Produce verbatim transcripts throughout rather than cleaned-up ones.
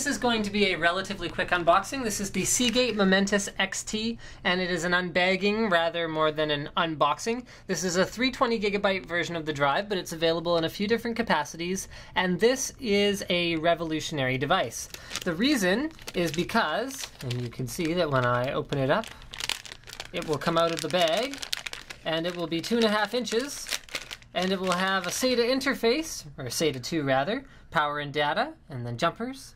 this is going to be a relatively quick unboxing. This is the Seagate Momentus X T, and it is an unbagging rather more than an unboxing. This is a three hundred twenty gigabyte version of the drive, but it's available in a few different capacities, and this is a revolutionary device. The reason is because, and you can see that when I open it up, it will come out of the bag, and it will be two and a half inches, and it will have a SATA interface, or SATA two rather, power and data, and then jumpers.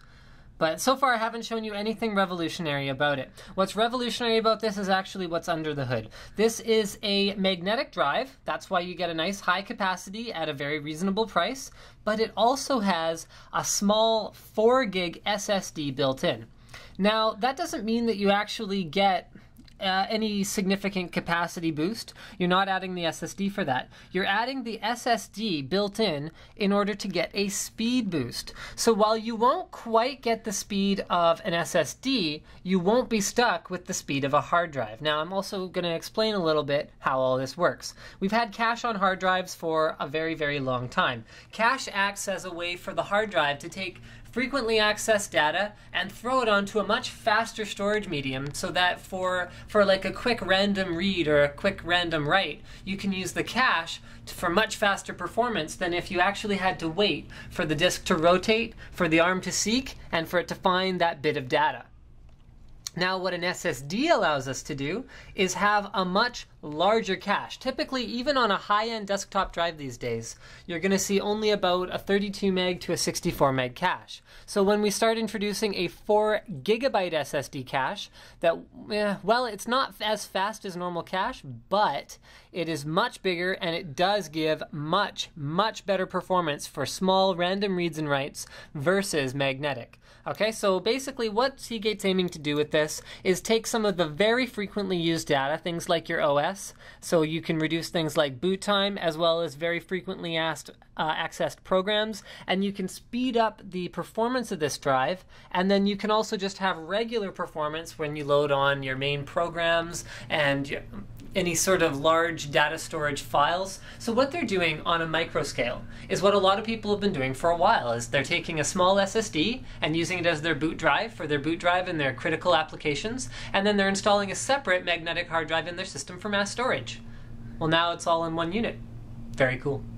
But so far I haven't shown you anything revolutionary about it. What's revolutionary about this is actually what's under the hood. This is a magnetic drive, that's why you get a nice high capacity at a very reasonable price, but it also has a small four gig S S D built in. Now that doesn't mean that you actually get Uh, any significant capacity boost. You're not adding the S S D for that. You're adding the S S D built in in order to get a speed boost. So while you won't quite get the speed of an S S D, you won't be stuck with the speed of a hard drive. Now I'm also going to explain a little bit how all this works. We've had cache on hard drives for a very, very long time. Cache acts as a way for the hard drive to take frequently accessed data and throw it onto a much faster storage medium so that for for like a quick random read or a quick random write, you can use the cache to, for much faster performance than if you actually had to wait for the disk to rotate, for the arm to seek, and for it to find that bit of data. Now what an S S D allows us to do is have a much larger cache. Typically, even on a high-end desktop drive these days, you're going to see only about a thirty-two meg to a sixty-four meg cache. So when we start introducing a four gigabyte S S D cache, that, eh, well, it's not as fast as normal cache, but it is much bigger and it does give much, much better performance for small random reads and writes versus magnetic. Okay, so basically what Seagate's aiming to do with this is take some of the very frequently used data, things like your O S, so you can reduce things like boot time as well as very frequently asked, uh, accessed programs, and you can speed up the performance of this drive, and then you can also just have regular performance when you load on your main programs and any sort of large data storage files. So what they're doing on a micro scale is what a lot of people have been doing for a while, is they're taking a small S S D and using it as their boot drive for their boot drive and their critical applications, and then they're installing a separate magnetic hard drive in their system for mass storage. Well, now it's all in one unit. Very cool.